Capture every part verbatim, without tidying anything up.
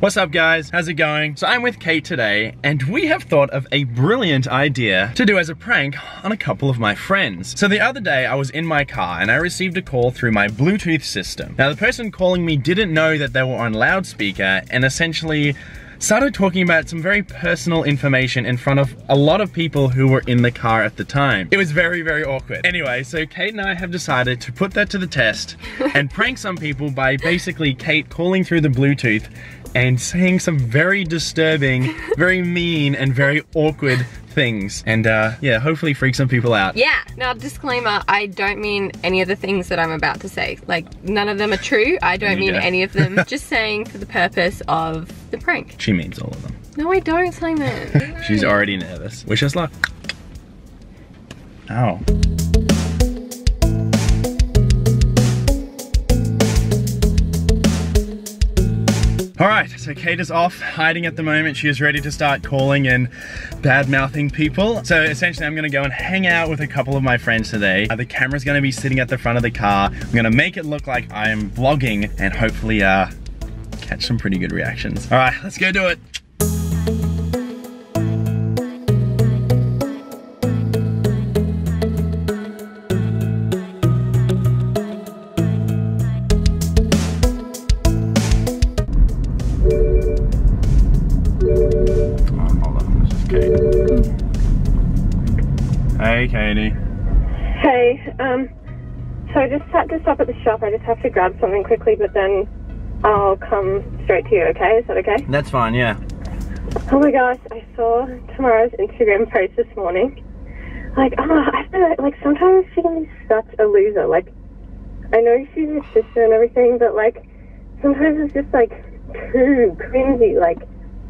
What's up guys, how's it going? So I'm with Kate today and we have thought of a brilliant idea to do as a prank on a couple of my friends. So the other day I was in my car and I received a call through my Bluetooth system. Now the person calling me didn't know that they were on loudspeaker and essentially started talking about some very personal information in front of a lot of people who were in the car at the time. It was very, very awkward. Anyway, so Kate and I have decided to put that to the test and prank some people by basically Kate calling through the Bluetooth and saying some very disturbing, very mean, and very awkward things. And uh, yeah, hopefully freak some people out. Yeah, now disclaimer, I don't mean any of the things that I'm about to say. Like, none of them are true. I don't mean go. any of them. Just saying for the purpose of the prank. She means all of them. No, I don't, Simon. She's already nervous. Wish us luck. Ow. All right, so Kate is off hiding at the moment. She is ready to start calling and bad-mouthing people. So essentially, I'm gonna go and hang out with a couple of my friends today. Uh, the camera's gonna be sitting at the front of the car. I'm gonna make it look like I am vlogging and hopefully uh, catch some pretty good reactions. All right, let's go do it. Hey Katie. Hey, um, so I just sat this up at the shop. I just have to grab something quickly, but then I'll come straight to you, okay? Is that okay? That's fine, yeah. Oh my gosh, I saw Tamara's Instagram post this morning. Like, oh, I feel like, like sometimes she can be such a loser. Like, I know she's your sister and everything, but like, sometimes it's just like too cringy. Like,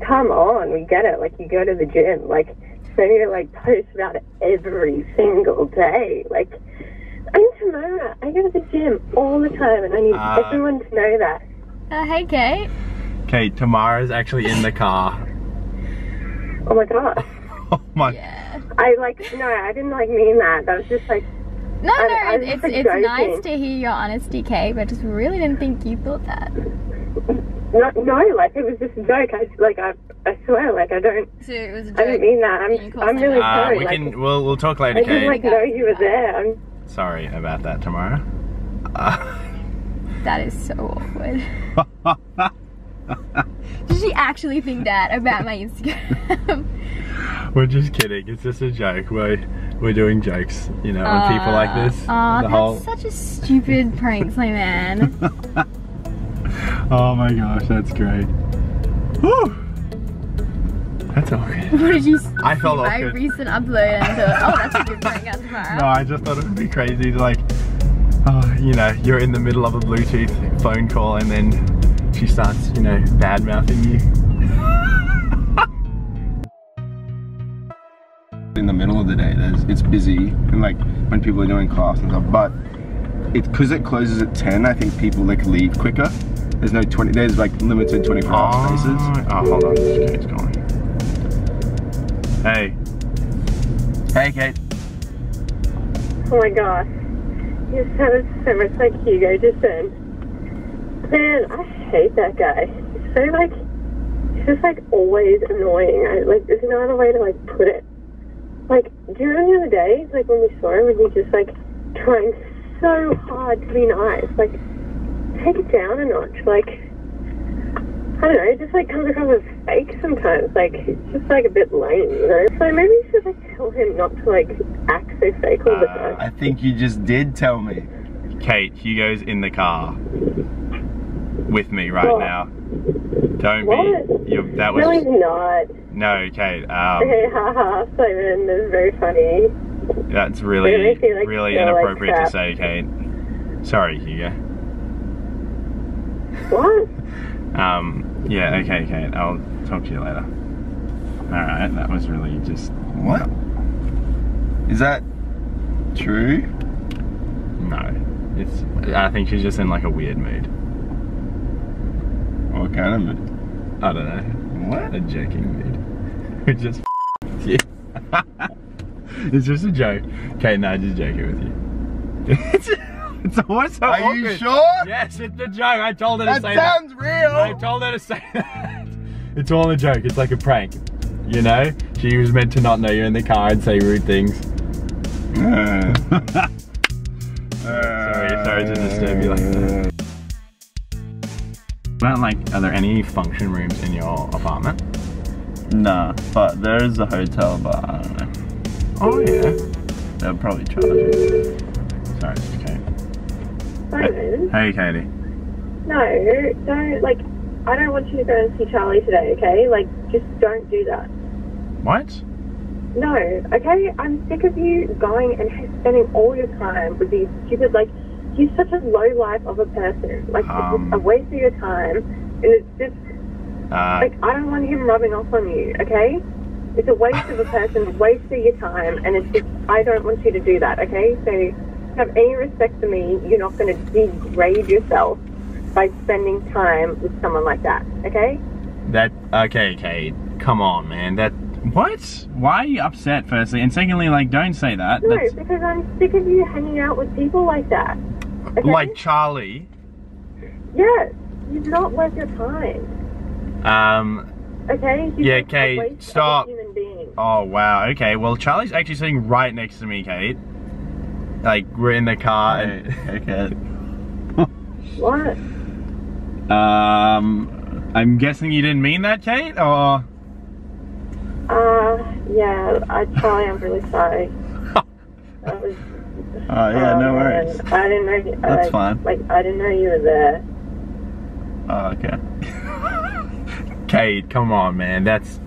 come on, we get it. Like, you go to the gym, like, so you like post about it every single day. Like, I'm Tamara. I go to the gym all the time and I need uh, everyone to know that. Uh, hey, Kate. Kate, Tamara's actually in the car. Oh my god. Oh my. Yeah. I like, no, I didn't like mean that. That was just like. No, I, no, I it's, it's, like it's nice to hear your honesty, Kate, but I just really didn't think you thought that. No, no, like it was just a joke. I like I, I swear, like I don't. So it was a joke. I didn't mean that. I'm, I'm really uh, sorry. We like, can, we'll, we'll talk later. I didn't Kate. like know you were there. I'm... Sorry about that, Tamara. Uh... That is so awkward. Did she actually think that about my Instagram? We're just kidding. It's just a joke. We're we're doing jokes, you know, uh, on people like this. Uh, the that's whole... such a stupid prank, my man. Oh my gosh, that's great. Woo! That's awkward. What did you see? I felt awkward. My recent upload and thought, oh, that's a good prank out tomorrow. No, I just thought it would be crazy to like, oh, you know, you're in the middle of a Bluetooth phone call and then she starts, you know, bad-mouthing you. In the middle of the day, there's, it's busy and like when people are doing class and stuff, but it's because it closes at ten, I think people like leave quicker. There's no twenty. There's like limited twenty-four hour oh, spaces. Oh, hold on. This Kate's calling. Hey. Hey, Kate. Oh my gosh. You sounded so much like Hugo just then. Man, I hate that guy. He's so like, he's just like always annoying. I, like, there's no other way to like put it. Like, do you remember the other day, like when we saw him, and he just like trying so hard to be nice, like. Take it down a notch, like, I don't know, it just like comes across as fake sometimes, like, it's just like a bit lame, you know? So maybe you should like tell him not to like act so fake all the time. I think you just did tell me. Kate, Hugo's in the car with me right what? now. Don't what? be. You're, that was. No, he's not. No, Kate. Um, okay, haha, Simon, that's very funny. That's really, really, like, really inappropriate like to say, Kate. Sorry, Hugo. What? Um, yeah, okay, Kate, I'll talk to you later. Alright, that was really just... What? Is that true? No. It's. I think she's just in like a weird mood. What kind of mood? I don't know. What? A joking mood. We just f***ed you. It's just a joke. Kate, no, just joking with you. It's always so Are awkward. you sure? Yes, it's a joke. I told her that to say that. That sounds real. I told her to say that. It's all a joke. It's like a prank. You know? She was meant to not know you're in the car and say rude things. Uh, sorry, sorry to disturb you like that. About like, are there any function rooms in your apartment? Nah, but there is a hotel, but I don't know. Oh yeah. They'll probably charge you. Sorry, it's Kate. Simon. Hey, Katie. No, don't, like, I don't want you to go and see Charlie today, okay? Like, just don't do that. What? No, okay? I'm sick of you going and spending all your time with these stupid, like, he's such a low life of a person. Like, um, it's just a waste of your time, and it's just, uh, like, I don't want him rubbing off on you, okay? It's a waste of a person, waste of your time, and it's just, I don't want you to do that, okay? So, have any respect for me, you're not going to degrade yourself by spending time with someone like that, okay? That, okay, Kate, come on, man, that, what? Why are you upset, firstly, and secondly, like, don't say that. No, That's... because I'm sick of you hanging out with people like that. Okay? Like Charlie? Yes, he's not worth your time. Um... Okay? He's yeah, Kate, a waste stop. Of a human being. Oh, wow, okay, well, Charlie's actually sitting right next to me, Kate. Like, we're in the car and... Okay. What? Um... I'm guessing you didn't mean that, Kate, or...? Uh, yeah, I probably am really sorry. That was... Oh, uh, yeah, um, no worries. I didn't know... You, uh, That's like, fine. Like, I didn't know you were there. Oh, okay. Kate, come on, man, that's...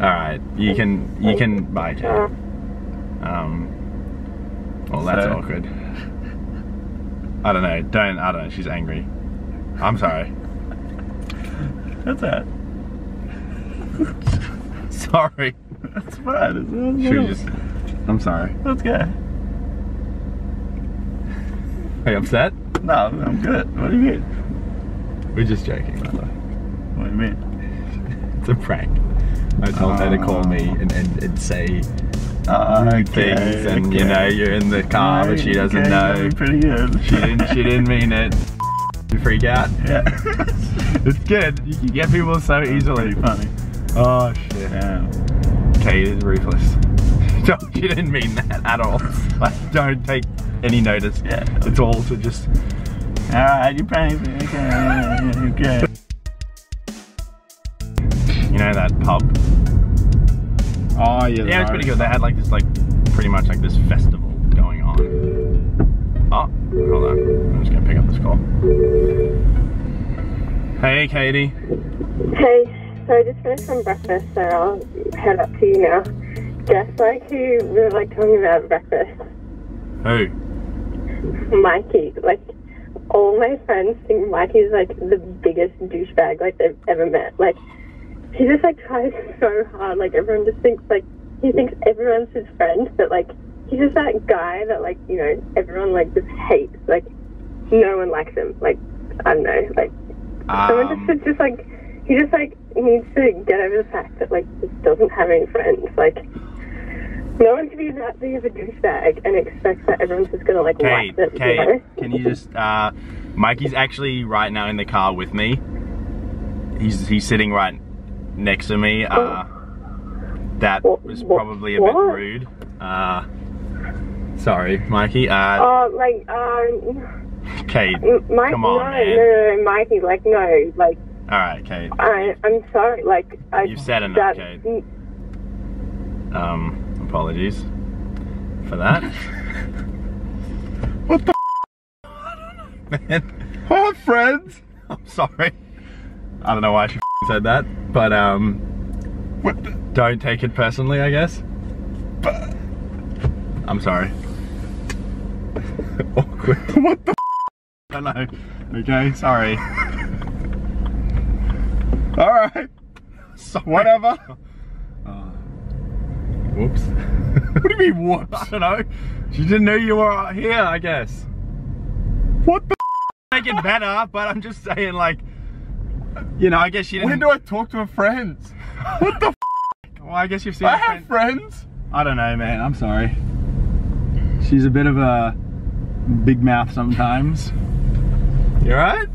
Alright, you can... You can... Bye, Kate. Um... Well, that's so awkward. I don't know. Don't. I don't know. She's angry. I'm sorry. That's that. Sorry. That's bad. Isn't it? She was just. I'm sorry. Let's go. Are you upset? No, I'm good. What do you mean? We're just joking, by the way. What do you mean? It's a prank. I told uh, her to call me and and, and say. Uh, okay, things and okay. You know you're in the car okay, but she doesn't okay, know pretty good. she didn't she didn't mean it. You freak out. Yeah. It's good, you can get people so easily. Funny. Oh shit. Yeah. Kate is ruthless. She didn't mean that at all. Like, don't take any notice. Yeah. It's all to just alright, you're pranking me, okay, okay. You know that pub? Oh yeah, yeah, it's pretty good. They had like this, like pretty much like this festival going on. Oh, hold on. I'm just gonna pick up this call. Hey, Katie. Hey. So I just finished from breakfast, so I'll head up to you now. Just like you were like talking about at breakfast. Who? Mikey. Like all my friends think Mikey's like the biggest douchebag like they've ever met. Like. He just like tries so hard, like everyone just thinks like, he thinks everyone's his friend, but like, he's just that guy that like, you know, everyone like just hates, like, no one likes him, like, I don't know, like, um, someone just, just like, he just like, needs to get over the fact that like, he doesn't have any friends, like, no one can be that big of a douchebag and expect that everyone's just gonna like, Kate, like it, Kate, you know? Can you just, uh, Mikey's actually right now in the car with me, he's, he's sitting right next to me, uh, that what, was probably a what? bit rude. Uh, sorry, Mikey. Uh, oh, like, um, Kate, Mike, come on, no, man. No, no, Mikey, like, no, like. All right, Kate. I, I'm sorry, like. I, You've said enough, that, Kate. Um, apologies for that. What the I don't know, man. We're friends. I'm sorry. I don't know why she said that. But, um, what? Don't take it personally, I guess. But, I'm sorry. Awkward. What the f? I know. Okay, sorry. Alright. So whatever. Uh, whoops. What do you mean, whoops? I don't know. She didn't know you were here, I guess. What the f? Make it better, but I'm just saying, like, you know, I guess she didn't. When do I talk to her friends? What the f? Well, I guess you've seen. I have friend... friends. I don't know, man. I'm sorry. She's a bit of a big mouth sometimes. You alright?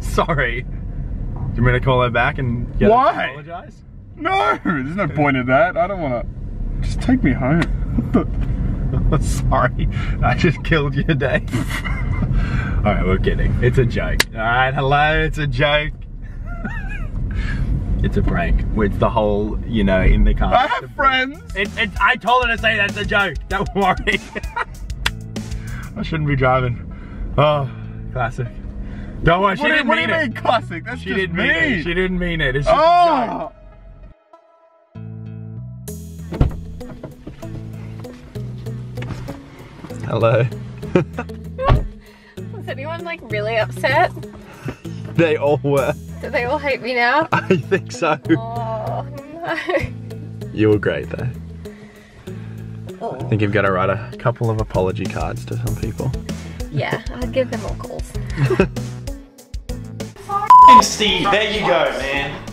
Sorry. Do you want me to call her back and get Why? her to apologize? No! There's no point in that. I don't want to. Just take me home. What the? Sorry. I just killed your day. Alright, we're kidding. It's a joke. Alright, hello, it's a joke. It's a prank with the whole, you know, in the car. I have friends. It, it, I told her to say that's a joke. Don't worry. I shouldn't be driving. Oh, classic. Don't worry, she didn't mean it. What do you mean classic? That's just mean. She didn't mean it. She didn't mean it. It's just a joke. Hello. Was anyone like really upset? They all were. Do they all hate me now? I think so. Oh no. You were great though. Oh. I think you've got to write a couple of apology cards to some people. Yeah, I'll give them all calls. Steve, there you go, man.